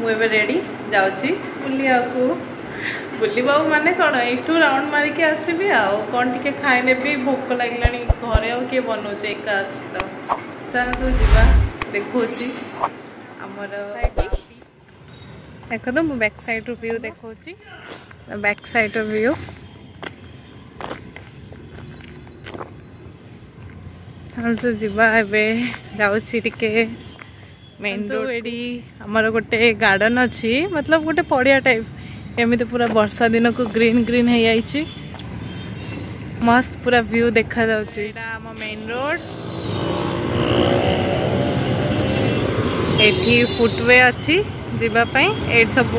मुझे रेडी जाऊँ बुलिया को बुलवा माने कौन यू राउंड मारिकी आसबि आउ कौन टे खाने भी भोक लगला घर किए बना एका अच्छी तो चल तू जा देखी देख तो मुझे बैक साइड रू व्यू देखा बैक साइड व्यू चलो जाए मेन रोड ये आमर गोटे गार्डन अच्छी मतलब गोटे पड़िया टाइप एमती पूरा बर्षा दिन को ग्रीन ग्रीन हो जाइए मस्त पूरा व्यू देखा आम मेन रोड ये फुटवे अच्छी जावाई ये सब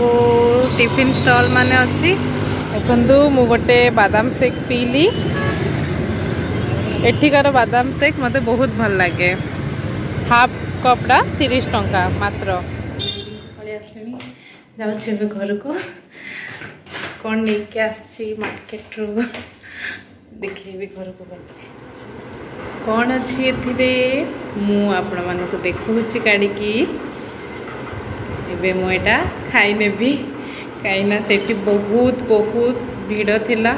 टिफिन स्टॉल माने अच्छी देखो मु गोटे बादाम शेक पीली एठिकार बादाम शेक मते बहुत भल लगे हाफ कपड़ा 30 टंका मात्र जाऊँ ए घर को कौन लेके आसकेट रू देखी घर को कौन अच्छी मुझे देखा काढ़ की मुटा खाई भी कहीं से बहुत बहुत भीड़ थिला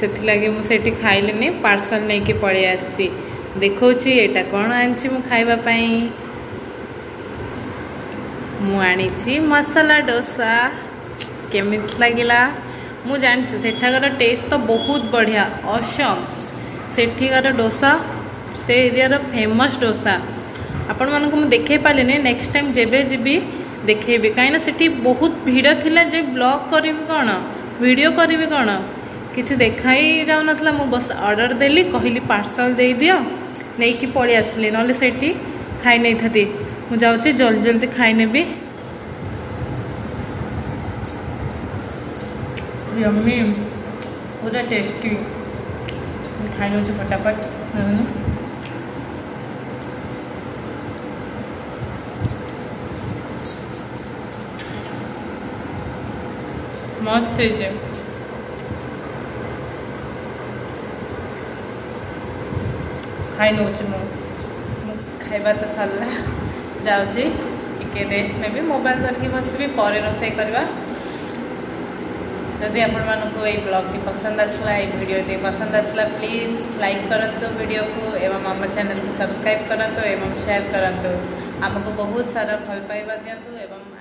से लगे मुझे खाइल नहीं पार्सल नहीं कि पलि आसी देखा यहाँ कौन आईवाई मुझे मसाला डोसा केमी लगला मुझे सेठाकर टेस्ट तो बहुत बढ़िया असम सेठिकार डोसा से एरिया फेमस डोसा आपण मानक मुझे देखे पारे नेक्स्ट टाइम जब जी देखे कहीं से बहुत भीड़ थिला जे ब्लॉग करी कौन वीडियो करी कौन किसी देखाई जाऊ ना मु बस ऑर्डर देली कहली पार्सल दे दियो नहीं कि पलि आसली ना से खाई नहीं था मुझे जाऊँगी जल्दी जल्दी खाई नेबी यम्मी पूरा टेस्टी खाई ना फटाफट मस्त है खाई नौ खाइबा तो सरला जाऊँगी टी रेस्ट ने भी मोबाइल धरिकी बसबी पर रोसई करवा जदि आपण मानक ये ब्लॉग टी पसंद आसला वीडियो टी पसंद आसला प्लीज लाइक करंतु वीडियो को एवं आम चैनल को सब्सक्राइब करंतु एवं शेयर करंतु आमको बहुत सारा भल पाइबा दिंतु एवं